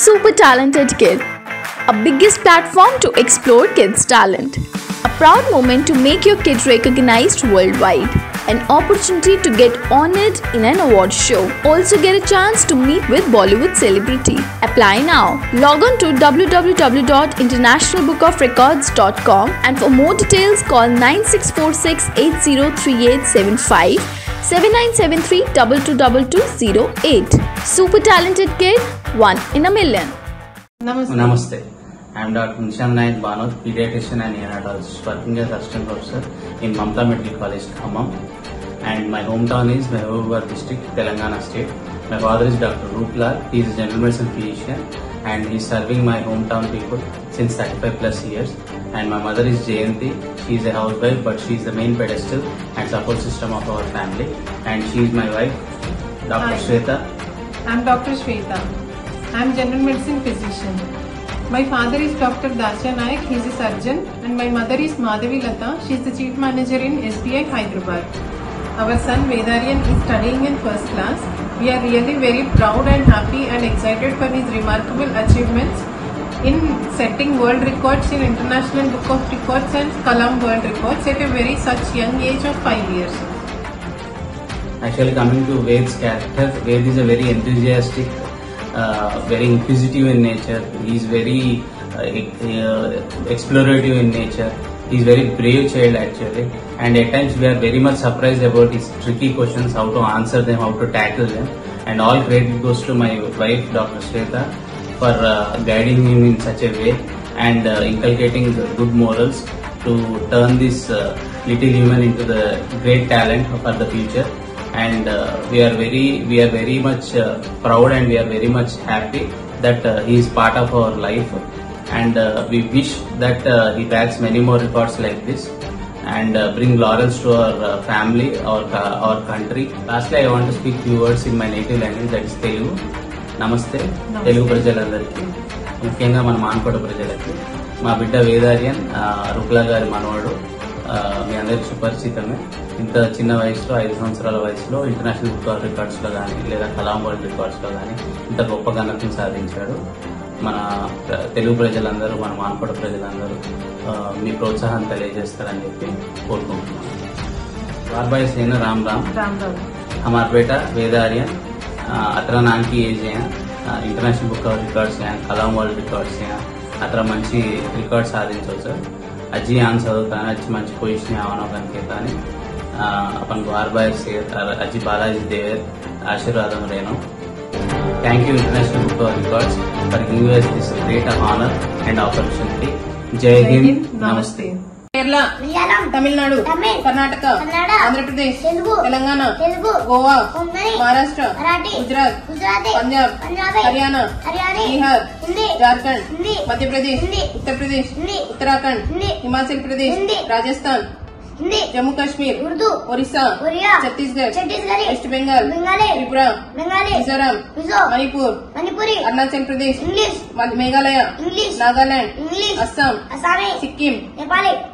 Super Talented Kid, a biggest platform to explore kids' talent, a proud moment to make your kid recognized worldwide, an opportunity to get honored in an award show. Also get a chance to meet with Bollywood celebrity. Apply now. Log on to www.internationalbookofrecords.com and for more details call 9646803875 7973222208. Super Talented Kid, one in a million. Namaste. I am Dr. Nishan Nait Banod, pediatrician and neonatologist, working as assistant professor in Mamta Medical College, Khamam. And my hometown is Mahabubabad district, Telangana state. My father is Dr. Rup Lal. He is a general medicine physician and he is serving my hometown people since 35 plus years. And my mother is Jayanti. She is a housewife, but she is the main pedestal and support system of our family. And she is my wife, Dr. Shweta. I am Dr. Shweta. I am general medicine physician. My father is Dr. Dasya Nayak, he is a surgeon, and my mother is Madhavi Lata, she is the chief manager in SBI Hyderabad. Our son Vedh Aryan is studying in first class. We are really very proud and happy and excited for his remarkable achievements in setting world records in International Book of Records and Alam World Records at a very such young age of 5 years. Actually, coming to Vedh's character, Vedh is a very enthusiastic, very inquisitive in nature. He is very explorative in nature. He is very brave child actually, and at times we are very much surprised about his tricky questions, how to answer them, how to tackle them. And all credit goes to my wife Dr. Shweta for guiding him in such a way and inculcating the good morals to turn this little human into the great talent for the future. And we are very much proud, and we are very much happy that he is part of our life, and we wish that he bags many more records like this and bring laurels to our family, our country. Lastly, I want to speak few words in my native language, that is Telugu. Namaste, Telugu prajalandariki, mukhyenga mana Mankoda prajalaki. Ma bidda Vedh Aryan Rupla gari manavadu మీ అందరికీ సుపరిచితమే. ఇంత చిన్న వయసులో 5 సంవత్సరాల వయసులో international book of రికార్డ్స్లో కానీ లేదా Kalam world రికార్డ్స్లో కానీ ఇంత గొప్ప ఘనతను సాధించాడు. మన తెలుగు ప్రజలందరూ, మన మాన్పడ ప్రజలందరూ మీ ప్రోత్సాహం తెలియజేస్తారని చెప్పి కోరుకుంటున్నాను. వార్బాయ్ సేన రామ్ రామ్ హమార్ బేటా వేద ఆర్యన్ అతర నాకి age international book of records Kalam world records అతర మంచి రికార్డ్ సాధించవచ్చు. अच्छी आंसर होता है, अच्छी मंच पोजिशन आवाना बन कहता है अपन बार बार से अच्छी बालाजी देव आशीर्वाद हम रहना. Thank you international book of records for giving us this great honour and opportunity. जय हिंद. नमस्ते. केरला, तमिलनाडु, कर्नाटक, आंध्र प्रदेश, तेलंगाना, गोवा, महाराष्ट्र, गुजरात, पंजाब, हरियाणा, बिहार, झारखंड, मध्य प्रदेश, उत्तर प्रदेश, उत्तराखंड, हिमाचल प्रदेश, राजस्थान, जम्मू कश्मीर, उर्दू, ओडिशा, छत्तीसगढ़, वेस्ट बंगाल, त्रिपुरा, मिजोरम, मणिपुर, अरुणाचल प्रदेश, मेघालय, नागालैंड, असम, सिक्किम, नेपाल.